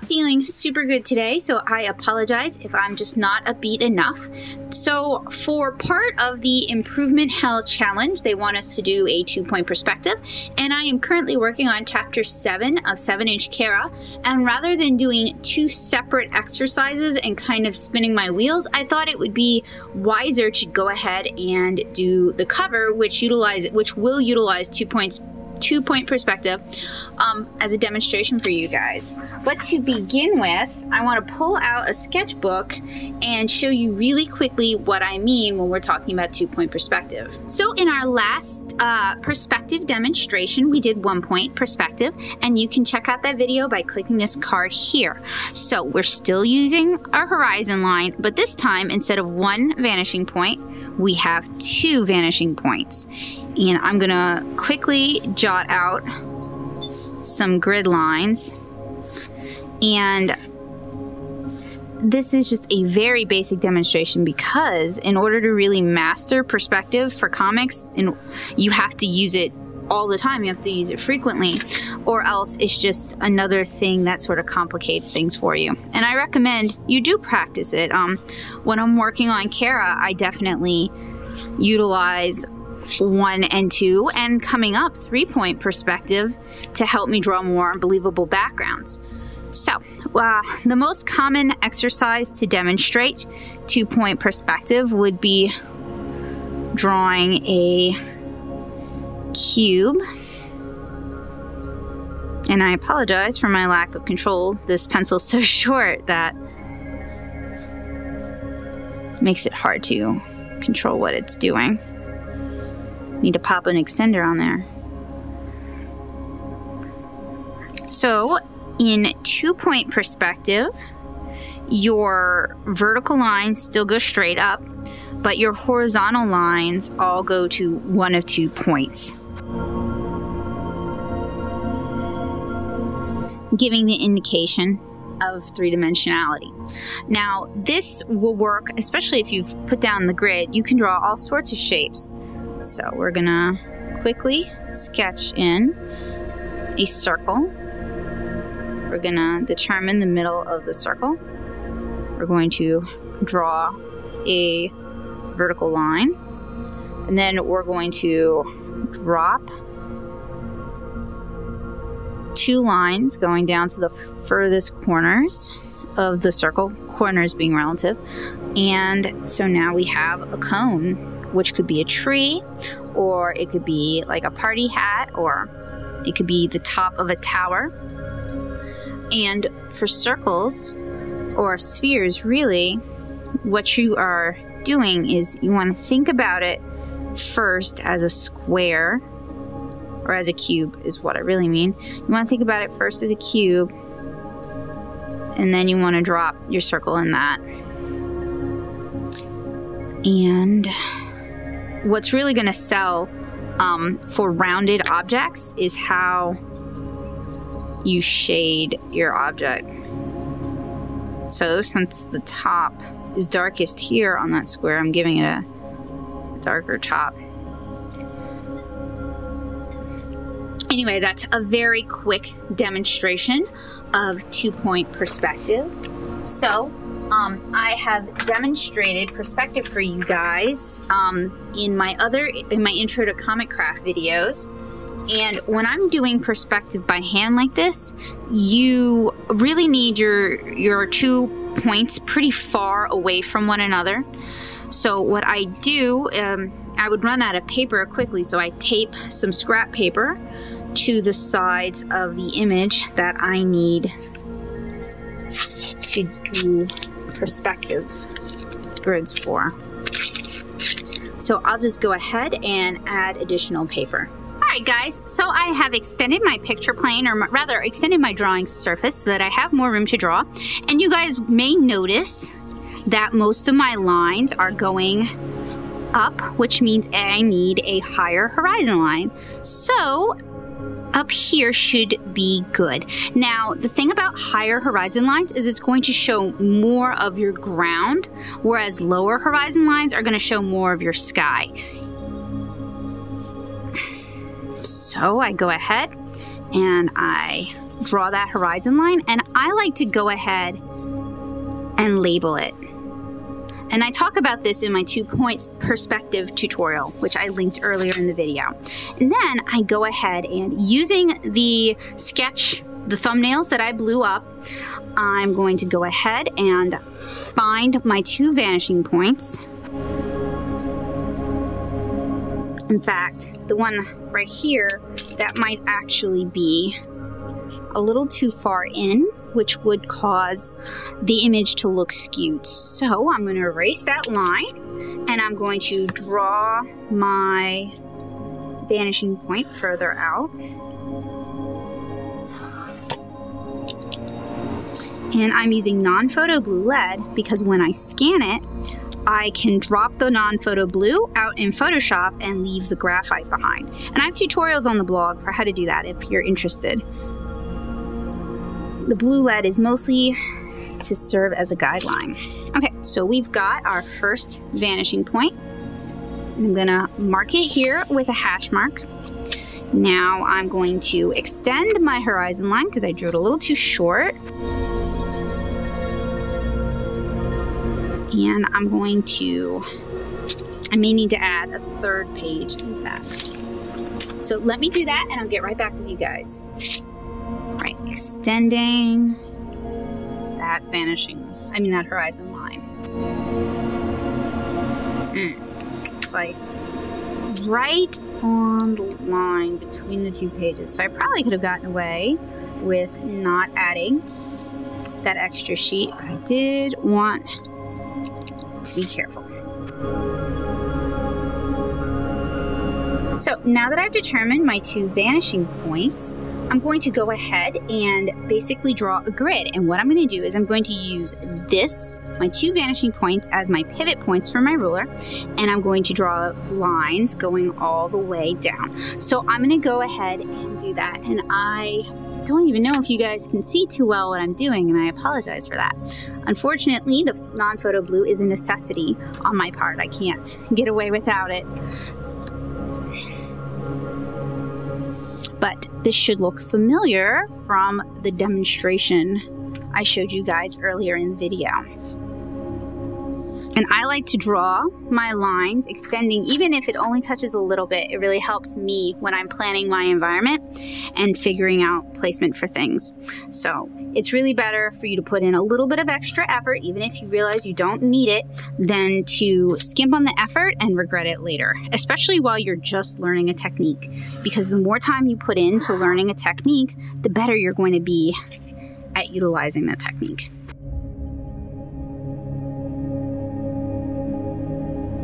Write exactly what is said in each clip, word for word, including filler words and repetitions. not feeling super good today, so I apologize if I'm just not upbeat enough. So for part of the Improvement Hell Challenge, they want us to do a two-point perspective, and I am currently working on chapter seven of seven inch Kara, and rather than doing two separate exercises and kind of spinning my wheels, I thought it would be wiser to go ahead and do the cover, which utilize which will utilize two points two-point perspective um, as a demonstration for you guys. But to begin with, I want to pull out a sketchbook and show you really quickly what I mean when we're talking about two-point perspective. So in our last uh, perspective demonstration, we did one-point perspective, and you can check out that video by clicking this card here. So we're still using our horizon line, but this time, instead of one vanishing point, we have two vanishing points. And I'm gonna quickly jot out some grid lines. And this is just a very basic demonstration because in order to really master perspective for comics, and you have to use it all the time, you have to use it frequently, or else it's just another thing that sort of complicates things for you. And I recommend you do practice it. Um, when I'm working on Kara, I definitely utilize one and two, and coming up, three-point perspective to help me draw more believable backgrounds. So, uh, the most common exercise to demonstrate two-point perspective would be drawing a cube. And I apologize for my lack of control. This pencil's so short that makes it hard to control what it's doing. Need to pop an extender on there. So in two-point perspective, your vertical lines still go straight up, but your horizontal lines all go to one of two points, giving the indication of three-dimensionality. Now, this will work, especially if you've put down the grid. You can draw all sorts of shapes. So we're gonna quickly sketch in a circle. We're gonna determine the middle of the circle. We're going to draw a vertical line, and then we're going to drop two lines going down to the furthest corners of the circle, corners being relative. And so now we have a cone, which could be a tree, or it could be like a party hat, or it could be the top of a tower. And for circles or spheres, really, what you are doing is you want to think about it first as a square, or as a cube is what I really mean. You want to think about it first as a cube, and then you want to drop your circle in that. And what's really going to sell um, for rounded objects is how you shade your object. So since the top is darkest here on that square, I'm giving it a darker top. Anyway, that's a very quick demonstration of two-point perspective. So Um, I have demonstrated perspective for you guys um, in my other in my intro to comic craft videos. And when I'm doing perspective by hand like this, you really need your your two points pretty far away from one another. So what I do, um, I would run out of paper quickly, so I tape some scrap paper to the sides of the image that I need to do perspective grids for. So I'll just go ahead and add additional paper. Alright guys, so I have extended my picture plane, or rather extended my drawing surface so that I have more room to draw. And you guys may notice that most of my lines are going up, which means I need a higher horizon line. So up here should be good. Now, the thing about higher horizon lines is it's going to show more of your ground, whereas lower horizon lines are going to show more of your sky. So I go ahead and I draw that horizon line, and I like to go ahead and label it. And I talk about this in my two points perspective tutorial, which I linked earlier in the video. And then I go ahead and using the sketch, the thumbnails that I blew up, I'm going to go ahead and find my two vanishing points. In fact, the one right here, that might actually be a little too far in, which would cause the image to look skewed. So I'm going to erase that line, and I'm going to draw my vanishing point further out. And I'm using non-photo blue lead because when I scan it, I can drop the non-photo blue out in Photoshop and leave the graphite behind. And I have tutorials on the blog for how to do that if you're interested. The blue lead is mostly to serve as a guideline. Okay, so we've got our first vanishing point. I'm gonna mark it here with a hash mark. Now I'm going to extend my horizon line because I drew it a little too short. And I'm going to, I may need to add a third page, in fact. So let me do that and I'll get right back with you guys. All right, extending that vanishing, I mean that horizon line. Mm, it's like right on the line between the two pages. So I probably could have gotten away with not adding that extra sheet, but I did want to be careful. So now that I've determined my two vanishing points, I'm going to go ahead and basically draw a grid. And what I'm going to do is I'm going to use this, my two vanishing points, as my pivot points for my ruler. And I'm going to draw lines going all the way down. So I'm going to go ahead and do that. And I don't even know if you guys can see too well what I'm doing, and I apologize for that. Unfortunately, the non-photo blue is a necessity on my part. I can't get away without it. But this should look familiar from the demonstration I showed you guys earlier in the video. And I like to draw my lines extending, even if it only touches a little bit. It really helps me when I'm planning my environment and figuring out placement for things. So it's really better for you to put in a little bit of extra effort, even if you realize you don't need it, than to skimp on the effort and regret it later, especially while you're just learning a technique. Because the more time you put into learning a technique, the better you're going to be at utilizing that technique.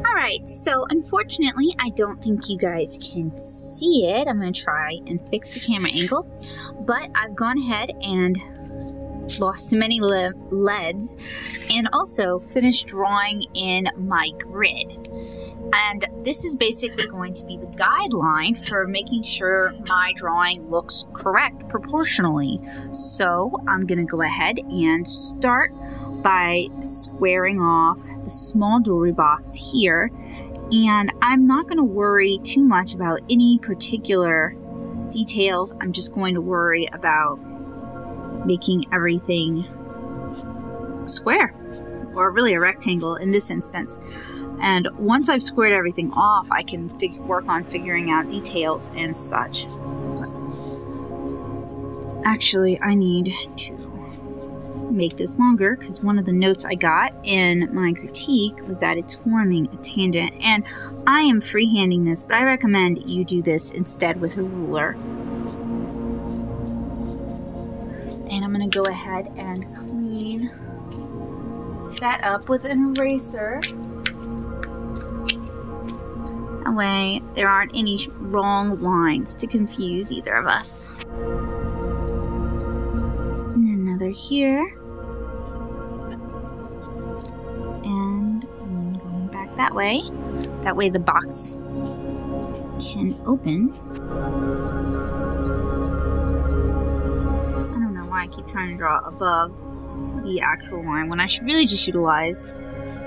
Alright, so unfortunately, I don't think you guys can see it. I'm going to try and fix the camera angle, but I've gone ahead and lost many le leads and also finished drawing in my grid. And this is basically going to be the guideline for making sure my drawing looks correct proportionally. So I'm going to go ahead and start by squaring off the small jewelry box here. And I'm not going to worry too much about any particular details. I'm just going to worry about making everything square, or really a rectangle in this instance. And once I've squared everything off, I can fig- work on figuring out details and such. But actually, I need to make this longer because one of the notes I got in my critique was that it's forming a tangent. And I am freehanding this, but I recommend you do this instead with a ruler. And I'm going to go ahead and clean that up with an eraser. Way there aren't any wrong lines to confuse either of us. And another here. And I'm going back that way. That way the box can open. I don't know why I keep trying to draw above the actual line when I should really just utilize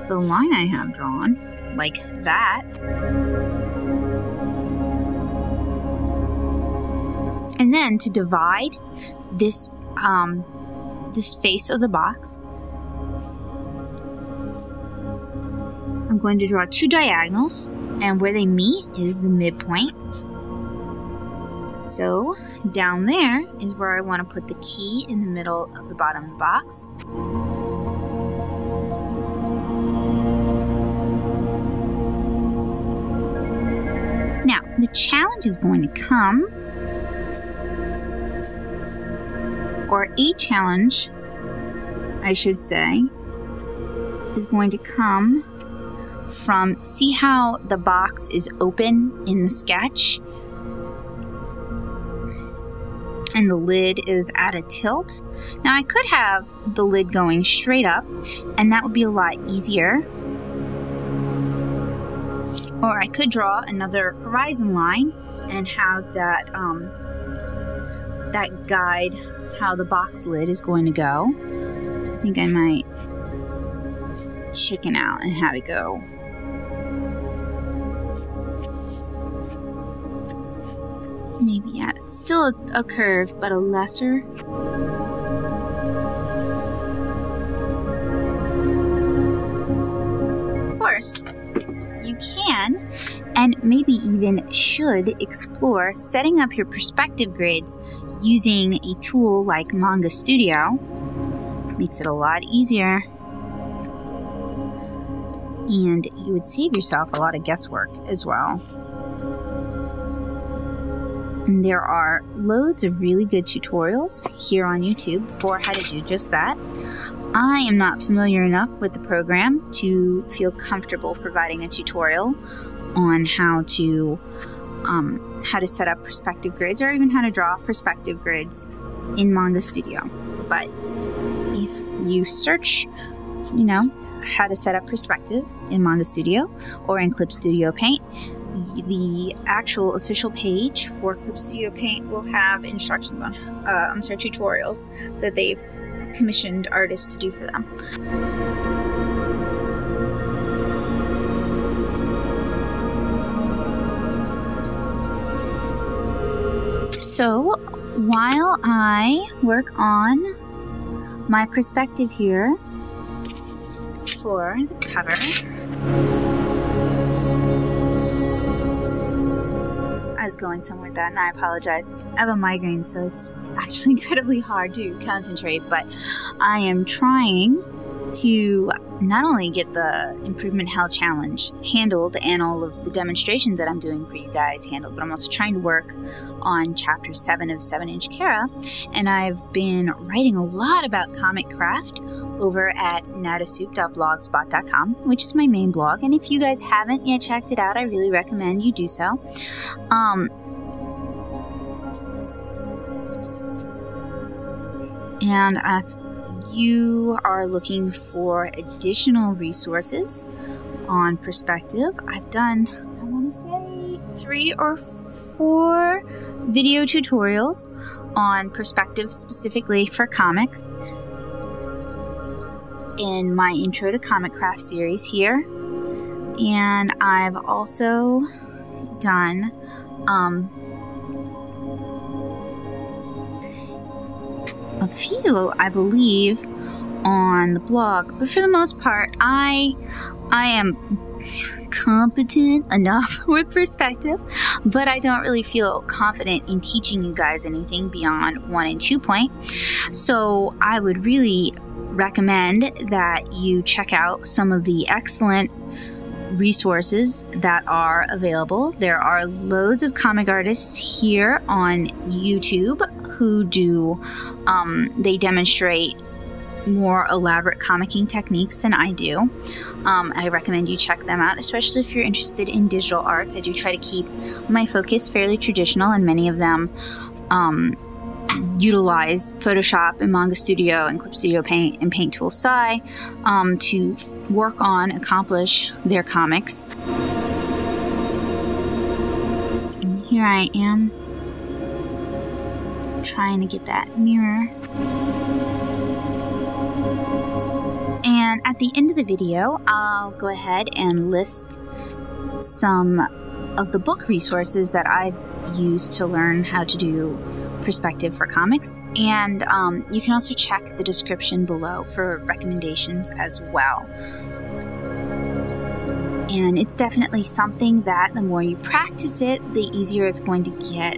the line I have drawn, like that. And then to divide this um, this face of the box, I'm going to draw two diagonals, and where they meet is the midpoint. So down there is where I want to put the key in the middle of the bottom of the box. Now the challenge is going to come, or a challenge, I should say, is going to come from, see how the box is open in the sketch and the lid is at a tilt. Now I could have the lid going straight up and that would be a lot easier. Or I could draw another horizon line and have that, um, that guide how the box lid is going to go. I think I might chicken out and have it go maybe at yeah, still a curve but a lesser. Of course you can and maybe even should explore setting up your perspective grids using a tool like Manga Studio. Makes it a lot easier and you would save yourself a lot of guesswork as well. And there are loads of really good tutorials here on YouTube for how to do just that. I am not familiar enough with the program to feel comfortable providing a tutorial on how to um, how to set up perspective grids or even how to draw perspective grids in Manga Studio. But if you search, you know, how to set up perspective in Manga Studio or in Clip Studio Paint, the actual official page for Clip Studio Paint will have instructions on, uh, I'm sorry, tutorials that they've commissioned artists to do for them. So while I work on my perspective here for the cover, I was going somewhere with that and I apologize. I have a migraine so it's actually incredibly hard to concentrate, but I am trying to not only get the Improvement Hell Challenge handled and all of the demonstrations that I'm doing for you guys handled, but I'm also trying to work on chapter seven of seven inch Kara, and I've been writing a lot about comic craft over at natasoup dot blogspot dot com, which is my main blog, and if you guys haven't yet checked it out, I really recommend you do so. Um, and I've you are looking for additional resources on perspective, I've done, I want to say, three or four video tutorials on perspective specifically for comics in my Intro to Comic Craft series here. And I've also done um, a few, I believe, on the blog, but for the most part, I I am competent enough with perspective, but I don't really feel confident in teaching you guys anything beyond one and two point. So I would really recommend that you check out some of the excellent resources that are available. There are loads of comic artists here on YouTube who do, um, they demonstrate more elaborate comicking techniques than I do. Um, I recommend you check them out, especially if you're interested in digital arts. I do try to keep my focus fairly traditional, and many of them um, utilize Photoshop and Manga Studio and Clip Studio Paint and Paint Tool Sai um, to work on, accomplish their comics. And here I am trying to get that mirror. And at the end of the video, I'll go ahead and list some of the book resources that I've used to learn how to do perspective for comics, and um, you can also check the description below for recommendations as well. And it's definitely something that the more you practice it, the easier it's going to get.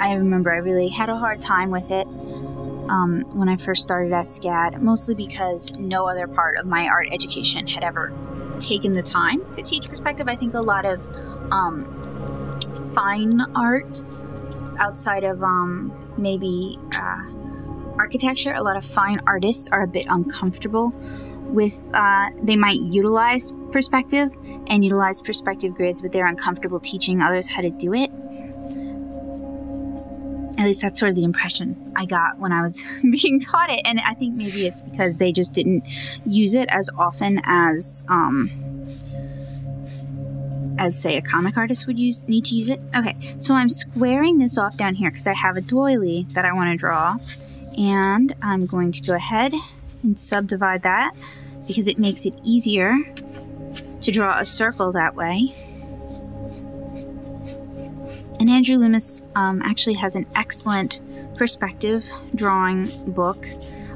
I remember I really had a hard time with it um, when I first started at SCAD, mostly because no other part of my art education had ever taken the time to teach perspective. I think a lot of um, fine art outside of um, maybe uh, architecture, a lot of fine artists are a bit uncomfortable with, uh, they might utilize perspective and utilize perspective grids, but they're uncomfortable teaching others how to do it. At least that's sort of the impression I got when I was being taught it. And I think maybe it's because they just didn't use it as often as, um, as say a comic artist would use, need to use it. Okay, so I'm squaring this off down here because I have a doily that I want to draw. And I'm going to go ahead and subdivide that because it makes it easier to draw a circle that way. And Andrew Loomis um, actually has an excellent perspective drawing book.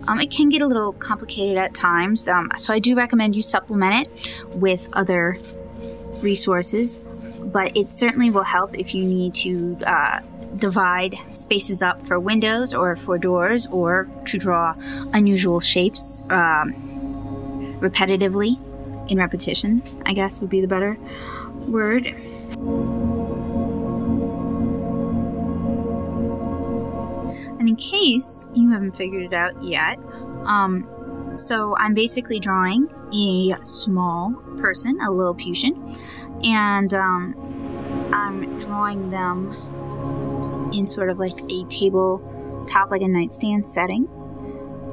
Um, it can get a little complicated at times, um, so I do recommend you supplement it with other resources, but it certainly will help if you need to uh, divide spaces up for windows or for doors or to draw unusual shapes um, repetitively, in repetition, I guess would be the better word. And in case you haven't figured it out yet, um, so I'm basically drawing a small person, a Lilliputian, and um, I'm drawing them in sort of like a tabletop, like a nightstand setting.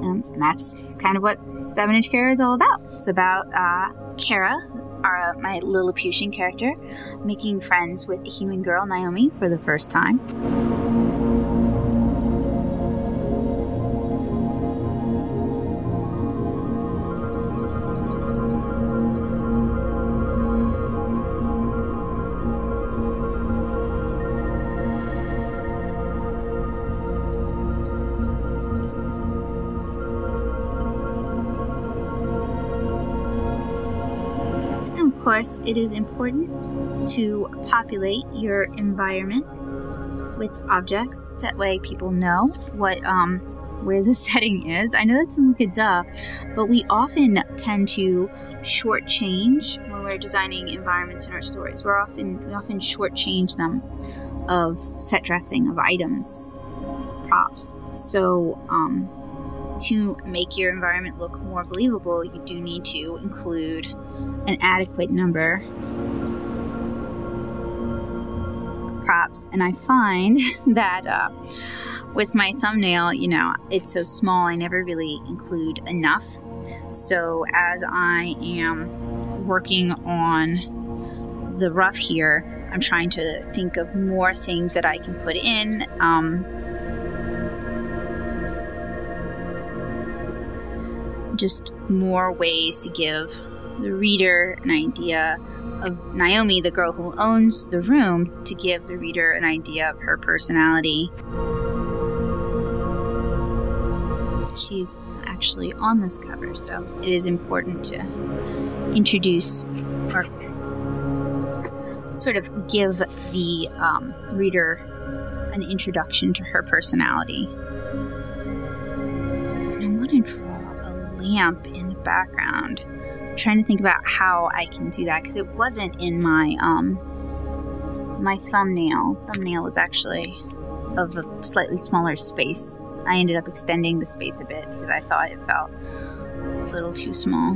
Um, and that's kind of what seven inch Kara is all about. It's about uh, Kara, our, my Lilliputian character, making friends with the human girl, Naomi, for the first time. Of course, it is important to populate your environment with objects. That way people know what um, where the setting is. I know that sounds like a duh, but we often tend to shortchange when we're designing environments in our stories. We're often, we often shortchange them of set dressing, of items, props. So um, to make your environment look more believable, you do need to include an adequate number of props. And I find that uh, with my thumbnail, you know, it's so small, I never really include enough. So as I am working on the rough here, I'm trying to think of more things that I can put in. Um, just more ways to give the reader an idea of Naomi, the girl who owns the room, to give the reader an idea of her personality. She's actually on this cover, so it is important to introduce or sort of give the um, reader an introduction to her personality. I'm going to draw lamp in the background. I'm trying to think about how I can do that because it wasn't in my um my thumbnail. Thumbnail was actually of a slightly smaller space. I ended up extending the space a bit because I thought it felt a little too small.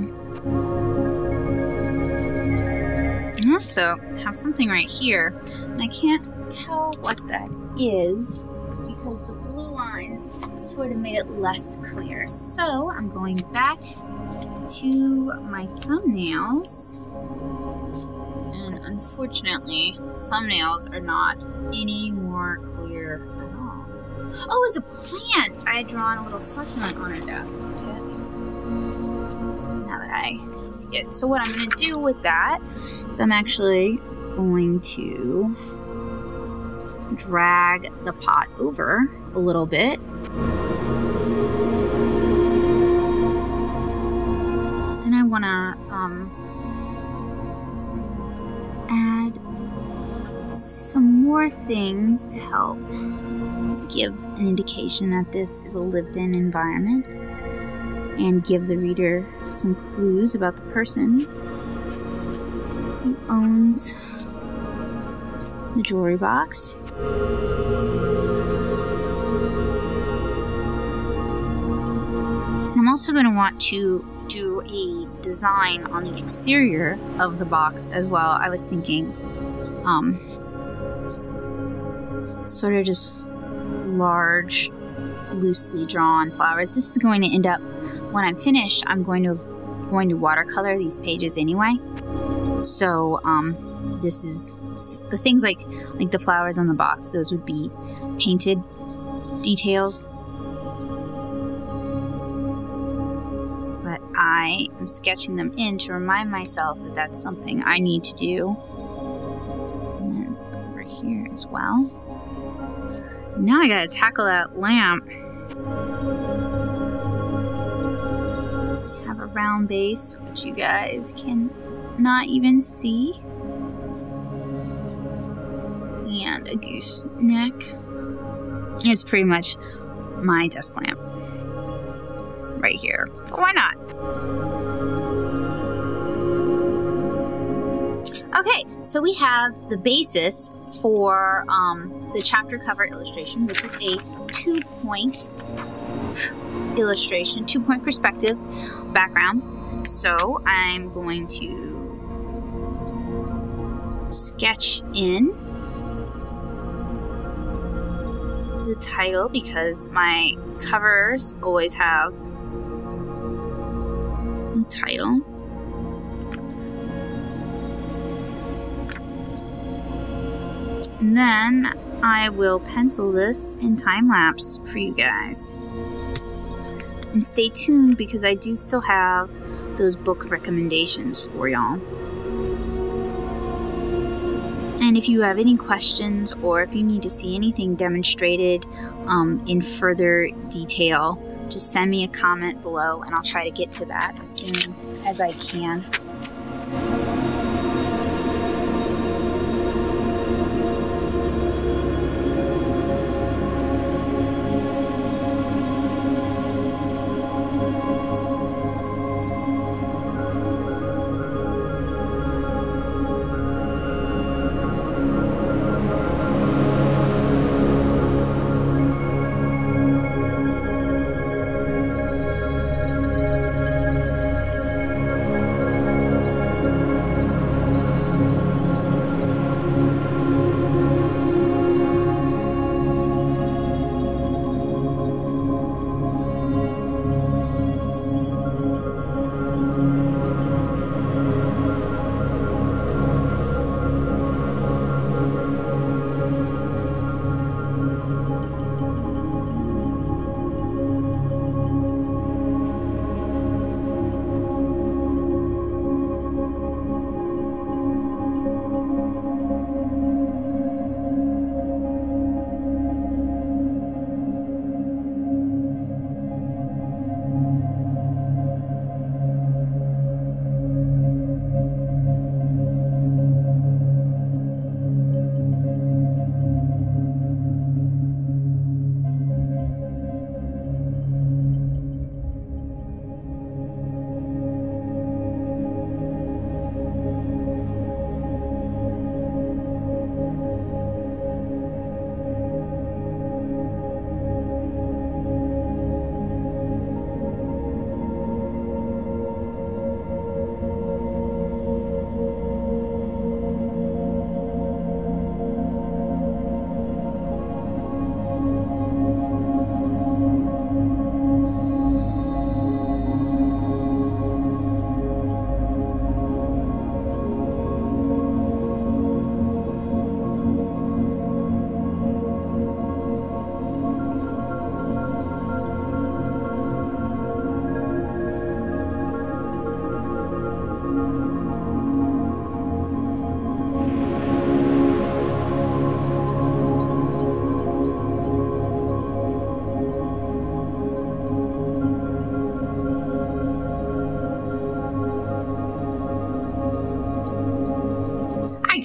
And also have something right here. I can't tell what that is because the blue lines sort of made it less clear. So I'm going back to my thumbnails, and unfortunately the thumbnails are not any more clear at all. Oh, it's a plant! I had drawn a little succulent on her desk. Okay, that makes sense. Now that I see it. So what I'm going to do with that is I'm actually going to drag the pot over a little bit . Then I want to um, add some more things to help give an indication that this is a lived-in environment and give the reader some clues about the person who owns the jewelry box. And I'm also going to want to do a design on the exterior of the box as well. I was thinking um, sort of just large, loosely drawn flowers. This is going to end up, when I'm finished, I'm going to going to watercolor these pages anyway. So um, this is the things like like the flowers on the box. Those would be painted details. I am sketching them in to remind myself that that's something I need to do. And then over here as well. Now I gotta tackle that lamp. Have a round base, which you guys can not even see. And a goose neck. It's pretty much my desk lamp. Right here, but why not? Okay, so we have the basis for um, the chapter cover illustration, which is a two-point illustration, two-point perspective background. So I'm going to sketch in the title because my covers always have the title. And then I will pencil this in time lapse for you guys. And stay tuned because I do still have those book recommendations for y'all. And if you have any questions or if you need to see anything demonstrated um, in further detail, just send me a comment below and I'll try to get to that as soon as I can.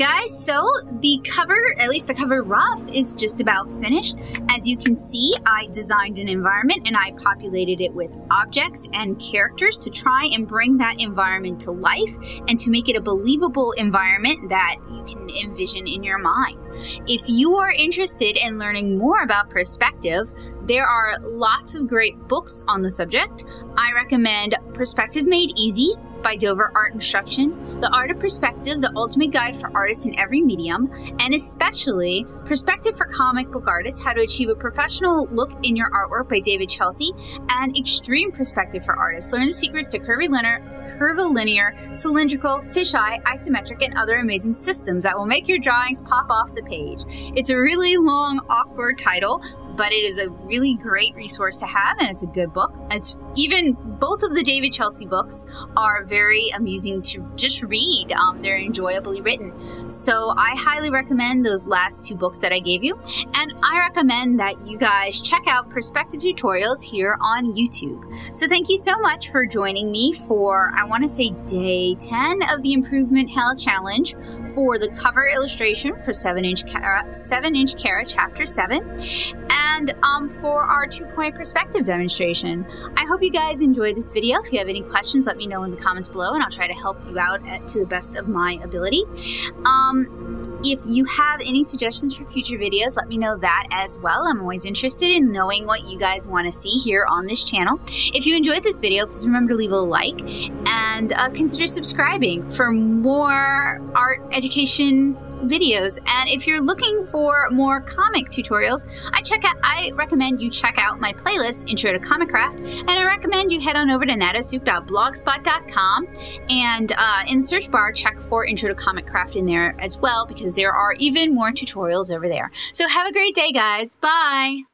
guys, so the cover, at least the cover rough, is just about finished. As you can see, I designed an environment and I populated it with objects and characters to try and bring that environment to life and to make it a believable environment that you can envision in your mind. If you are interested in learning more about perspective, there are lots of great books on the subject. I recommend Perspective Made Easy by Dover Art Instruction, The Art of Perspective, The Ultimate Guide for Artists in Every Medium, and especially Perspective for Comic Book Artists, How to Achieve a Professional Look in Your Artwork by David Chelsea, and Extreme Perspective for Artists, Learn the Secrets to Curvilinear, curvilinear, Cylindrical, Fisheye, Isometric, and Other Amazing Systems That Will Make Your Drawings Pop Off the Page. It's a really long, awkward title, but it is a really great resource to have, and it's a good book. It's even both of the David Chelsea books are very amusing to just read. Um, they're enjoyably written. So I highly recommend those last two books that I gave you. And I recommend that you guys check out Perspective Tutorials here on YouTube. So thank you so much for joining me for, I want to say, day ten of the Improvement Hell Challenge for the cover illustration for seven inch Kara, seven inch Kara Chapter seven. And And um, for our two-point perspective demonstration. I hope you guys enjoyed this video. If you have any questions, let me know in the comments below and I'll try to help you out at, to the best of my ability. Um, if you have any suggestions for future videos, let me know that as well. I'm always interested in knowing what you guys want to see here on this channel. If you enjoyed this video, please remember to leave a like and uh, consider subscribing for more art education videos. And if you're looking for more comic tutorials, I check out, I recommend you check out my playlist, Intro to Comic Craft, and I recommend you head on over to natosoup dot blogspot dot com and uh, in the search bar check for Intro to Comic Craft in there as well, because there are even more tutorials over there. So have a great day, guys. Bye!